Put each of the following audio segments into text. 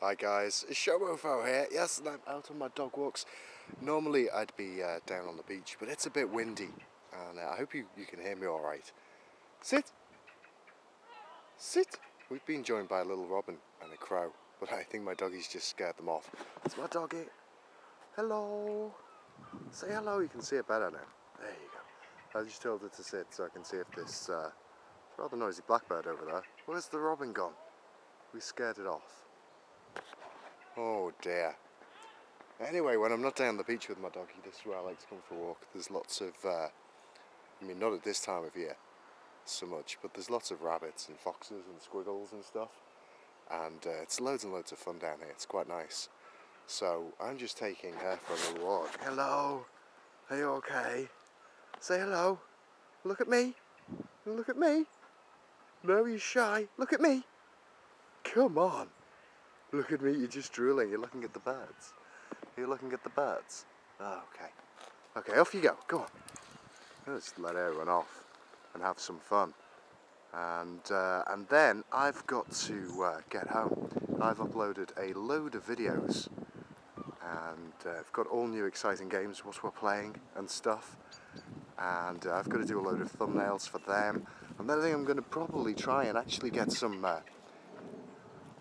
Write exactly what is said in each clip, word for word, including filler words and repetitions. Hi guys, it's Shomofo here. Yes, and I'm out on my dog walks. Normally I'd be uh, down on the beach, but it's a bit windy, and uh, I hope you, you can hear me all right. Sit! Sit! We've been joined by a little robin and a crow, but I think my doggies just scared them off. It's my doggy. Hello! Say hello, you can see it better now. There you go. I just told her to sit so I can see if this uh, rather noisy blackbird over there. Where's the robin gone? We scared it off. Oh dear. Anyway, when I'm not down the beach with my doggy, this is where I like to come for a walk. There's lots of, uh, I mean, not at this time of year so much, but there's lots of rabbits and foxes and squiggles and stuff. And uh, it's loads and loads of fun down here. It's quite nice. So I'm just taking her for a little walk. Hello. Are you okay? Say hello. Look at me. Look at me. No, you're shy. Look at me. Come on. Look at me, you're just drooling, you're looking at the birds. You're looking at the birds. Oh, okay. Okay, off you go, go on. Let's let her run off and have some fun. And uh, and then I've got to uh, get home. I've uploaded a load of videos. And uh, I've got all new exciting games, what we're playing and stuff. And uh, I've got to do a load of thumbnails for them. And then I think I'm going to probably try and actually get some... Uh,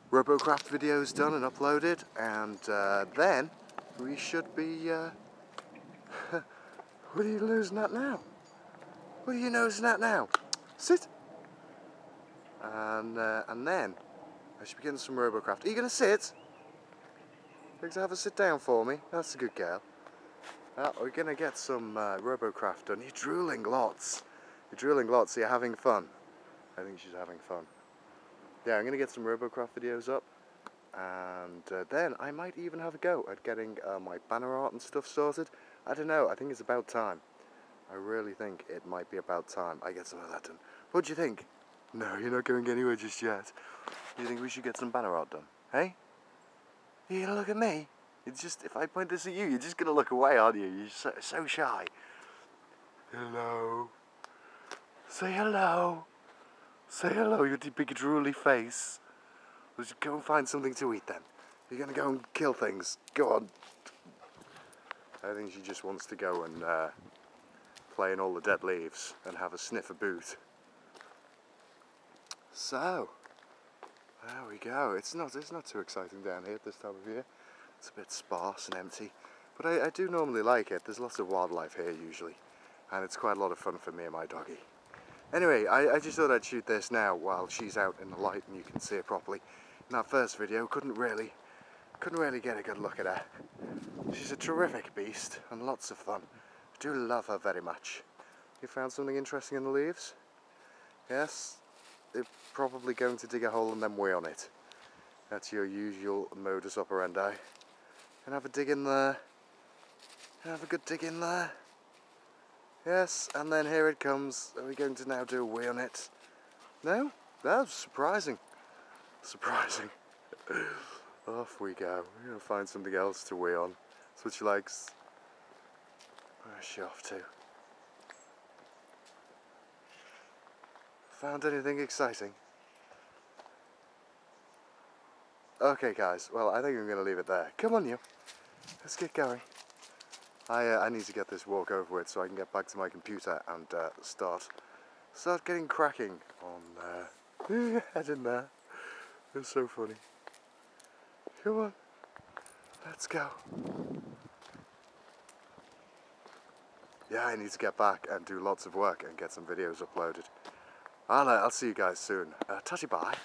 Robocraft videos done and uploaded, and uh, then we should be, uh, what are you losing at now? What are you nosing at now? Sit! And uh, and then, I should be getting some Robocraft. Are you going to sit? You're going to have a sit down for me? That's a good girl. Uh, we're going to get some uh, Robocraft done. You're drooling lots. You're drooling lots, so you're having fun. I think she's having fun. Yeah, I'm going to get some Robocraft videos up, and uh, then I might even have a go at getting uh, my banner art and stuff sorted. I don't know, I think it's about time. I really think it might be about time I get some of that done. What do you think? No, you're not going anywhere just yet. Do you think we should get some banner art done? Hey? You're going to look at me? It's just, if I point this at you, you're just going to look away, aren't you? You're so, so shy. Hello. Say hello. Say hello, you big drooly face. We should go and find something to eat then. You're going to go and kill things. Go on. I think she just wants to go and uh, play in all the dead leaves and have a sniff of boot. So, there we go. It's not, it's not too exciting down here at this time of year. It's a bit sparse and empty. But I, I do normally like it. There's lots of wildlife here usually. And it's quite a lot of fun for me and my doggy. Anyway, I, I just thought I'd shoot this now while she's out in the light and you can see her properly. In that first video, couldn't really, couldn't really get a good look at her. She's a terrific beast and lots of fun. I do love her very much. You found something interesting in the leaves? Yes? They're probably going to dig a hole and then weigh on it. That's your usual modus operandi. And have a dig in there. And have a good dig in there. Yes, and then here it comes. Are we going to now do a wee on it? No? That was surprising. Surprising. Off we go. We're going to find something else to wee on. That's what she likes. Where is she off to? Found anything exciting? Okay guys, well I think I'm going to leave it there. Come on you. Let's get going. I, uh, I need to get this walk over with so I can get back to my computer and uh, start start getting cracking on uh, head in there. It's so funny. Come on, let's go. Yeah, I need to get back and do lots of work and get some videos uploaded. I'll, uh, I'll see you guys soon. Uh, Touchy bye.